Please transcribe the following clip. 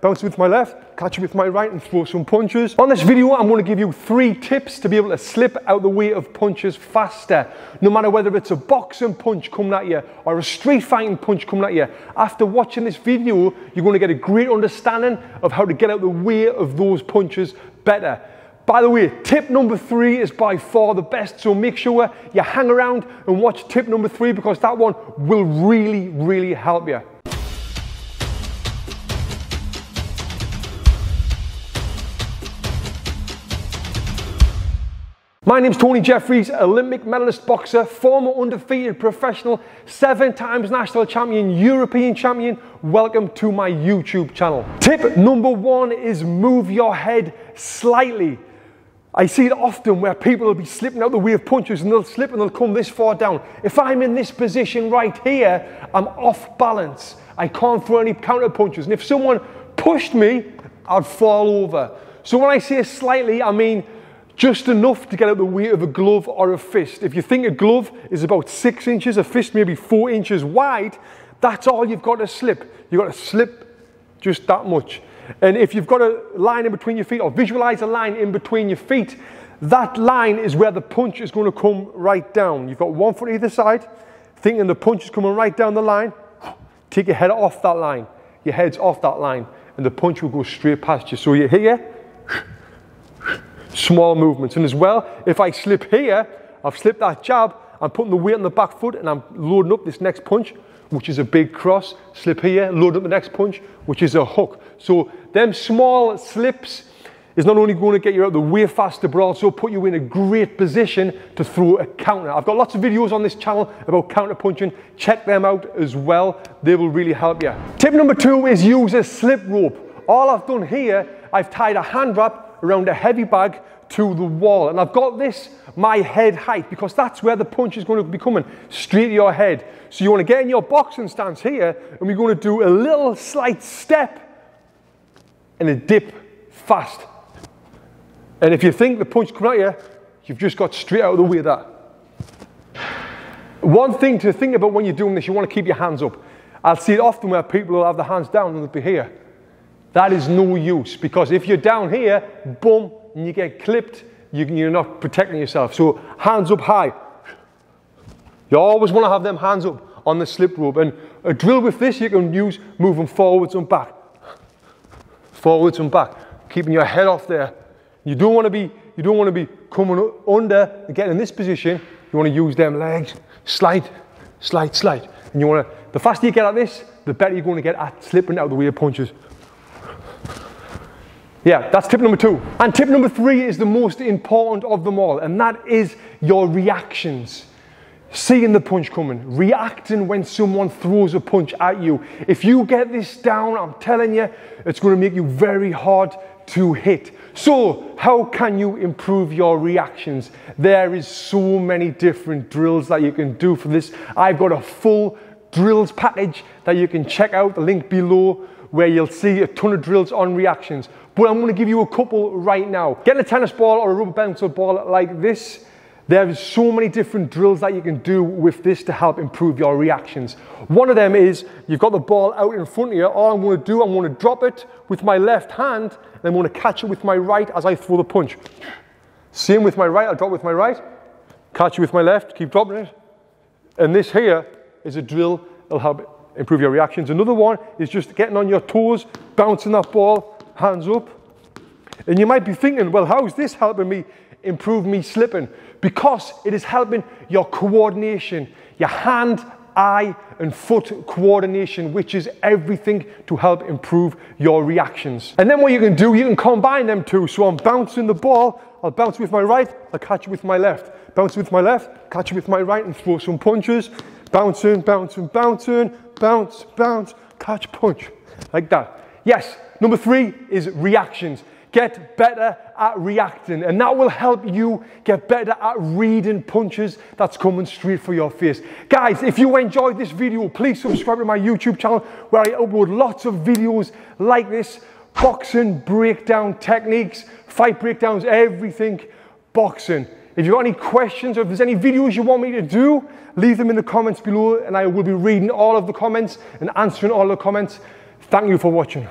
bounce with my left, catch with my right, and throw some punches. On this video, I'm going to give you 3 tips to be able to slip out the way of punches faster. No matter whether it's a boxing punch coming at you or a street fighting punch coming at you, after watching this video, you're going to get a great understanding of how to get out the way of those punches better. By the way, tip number 3 is by far the best, so make sure you hang around and watch tip number 3 because that one will really, really help you. My name's Tony Jeffries, Olympic medalist boxer, former undefeated professional, 7 times national champion, European champion. Welcome to my YouTube channel. Tip number 1 is move your head slightly. I see it often where people will be slipping out the way of punches and they'll slip and they'll come this far down. If I'm in this position right here, I'm off balance. I can't throw any counter punches. And if someone pushed me, I'd fall over. So when I say slightly, I mean just enough to get out the way of a glove or a fist. If you think a glove is about 6 inches, a fist maybe 4 inches wide, that's all you've got to slip. You've got to slip just that much. And if you've got a line in between your feet, or visualize a line in between your feet, that line is where the punch is going to come right down. You've got 1 foot either side, thinking the punch is coming right down the line, take your head off that line. Your head's off that line, and the punch will go straight past you. So you're here, small movements. And as well, if I slip here, I've slipped that jab, I'm putting the weight on the back foot and I'm loading up this next punch, which is a big cross. Slip here, load up the next punch, which is a hook. So them small slips is not only going to get you out the way faster, but also put you in a great position to throw a counter. I've got lots of videos on this channel about counter punching. Check them out as well. They will really help you. Tip number 2 is use a slip rope. All I've done here, I've tied a hand wrap around a heavy bag to the wall, and I've got this my head height because that's where the punch is going to be coming, straight to your head. So you want to get in your boxing stance here, and we're going to do a little slight step and a dip fast. And if you think the punch coming at you, you've just got straight out of the way of that. One thing to think about when you're doing this, you want to keep your hands up. I'll see it often where people will have their hands down and they'll be here. That is no use, because if you're down here, boom, and you get clipped, you're not protecting yourself. So hands up high. You always want to have them hands up on the slip rope. And a drill with this, you can use moving forwards and back, keeping your head off there. You don't want to be coming under and getting in this position. You want to use them legs, slide, slide, slide. And you want to, the faster you get at this, the better you're going to get at slipping out of the way of punches. Yeah, that's tip number 2. And tip number 3 is the most important of them all, and that is your reactions. Seeing the punch coming, reacting when someone throws a punch at you. If you get this down, I'm telling you, it's going to make you very hard to hit. So how can you improve your reactions? There is so many different drills that you can do for this. I've got a full drills package that you can check out, the link below, where you'll see a ton of drills on reactions. But I'm gonna give you a couple right now. Getting a tennis ball or a rubber bounce ball like this, there's so many different drills that you can do with this to help improve your reactions. One of them is, you've got the ball out in front of you, all I'm gonna do, I'm gonna drop it with my left hand, and I'm gonna catch it with my right as I throw the punch. Same with my right, I'll drop with my right, catch it with my left, keep dropping it. And this here is a drill that'll help improve your reactions. Another one is just getting on your toes, bouncing that ball, hands up. And you might be thinking, well, how's this helping me improve me slipping? Because it is helping your coordination, your hand, eye, and foot coordination, which is everything to help improve your reactions. And then what you can do, you can combine them two. So I'm bouncing the ball, I'll bounce with my right, I'll catch it with my left. Bounce with my left, catch it with my right, and throw some punches. Bouncing, bouncing, bouncing, bounce, bounce, catch, punch, like that. Yes, number 3 is reactions. Get better at reacting, and that will help you get better at reading punches that's coming straight for your face. Guys, if you enjoyed this video, please subscribe to my YouTube channel where I upload lots of videos like this. Boxing breakdown techniques, fight breakdowns, everything boxing. If you've got any questions or if there's any videos you want me to do, leave them in the comments below and I will be reading all of the comments and answering all the comments. Thank you for watching.